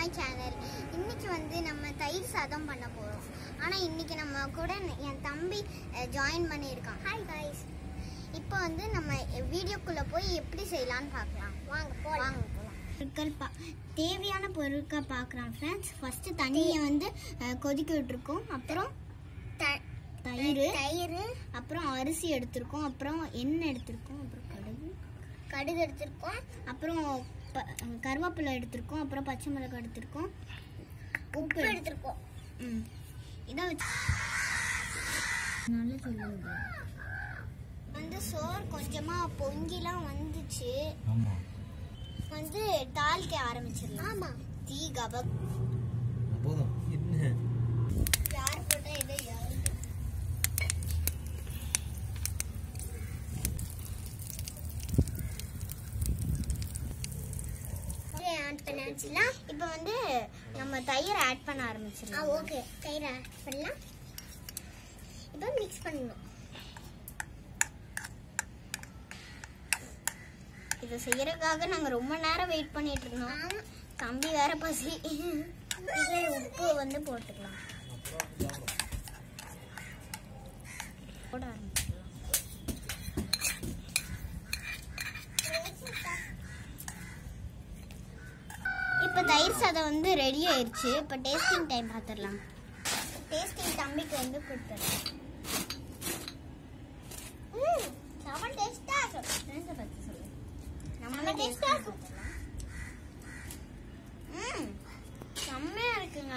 my channel இன்னைக்கு வந்து நம்ம தயிர் சாதம் பண்ண போறோம் ஆனா இன்னைக்கு நம்ம கூட என் தம்பி ஜாயின் பண்ணி இருக்கான் ஹாய் गाइस இப்போ வந்து நம்ம வீடியோக்குள்ள போய் எப்படி செய்யலாம்னு பார்க்கலாம் வாங்க போலாம் பொருட்கள் தேவையான பொருட்களை பார்க்கலாம் फ्रेंड्स ஃபர்ஸ்ட் தண்ணியை வந்து கொதிக்க விட்டுறோம் அப்புறம் தயிர் அப்புறம் அரிசி எடுத்துறோம் அப்புறம் எண்ணெய் எடுத்துறோம் அப்புறம் கடுகு எடுத்துறோம் அப்புறம் கருவேப்பிலை எடுத்துறோம் அப்புறம் பச்சை மிளகாய் எடுத்துறோம் உப்பு எடுத்துறோம் இத வச்சு நல்லா கிளறுங்க வந்து சோறு கொஞ்சமா பொங்கிலாம் வந்துச்சு ஆமா வந்து தாளிக்க ஆரம்பிச்சிரலாம் ஆமா தீ கபக் போதும் என்ன யார் போட்டா இத யார் பண்ணாச்சுனா இப்போ வந்து நம்ம தயிர் ஆட் பண்ண ஆரம்பிச்சிரலாம் ஆ ஓகே தயிர் ஆட் பண்ணலாம் இப்போ மிக்ஸ் பண்ணனும் இது செய்யறதுக்காக நாங்க ரொம்ப நேரம் வெயிட் பண்ணிட்டு இருந்தோம் தம்பி வேற பசி இதே உப்பு வந்து போட்டுக்கலாம் போட ஆரம்பிச்சலாம் இப்போ தயிர் சாதம் வந்து ரெடி ஆயிருச்சு இப்போ டேஸ்டிங் டைம் பாத்துறலாம் டேஸ்டிங் தம்பிக்கு வந்து கொடுத்துறேன் சாப்பாடு டேஸ்டா இருக்கு பத்தி சொல்லு நம்ம டேஸ்ட் ஆகும் செம்மையா இருக்குங்க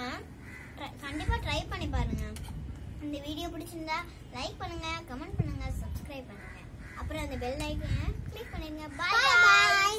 கண்டிப்பா ட்ரை பண்ணி பாருங்க இந்த வீடியோ பிடிச்சிருந்தா லைக் பண்ணுங்க கமெண்ட் பண்ணுங்க சப்ஸ்கிரைப் பண்ணுங்க அப்புறம் அந்த பெல் ஐகானை கிளிக் பண்ணிடுங்க பை பை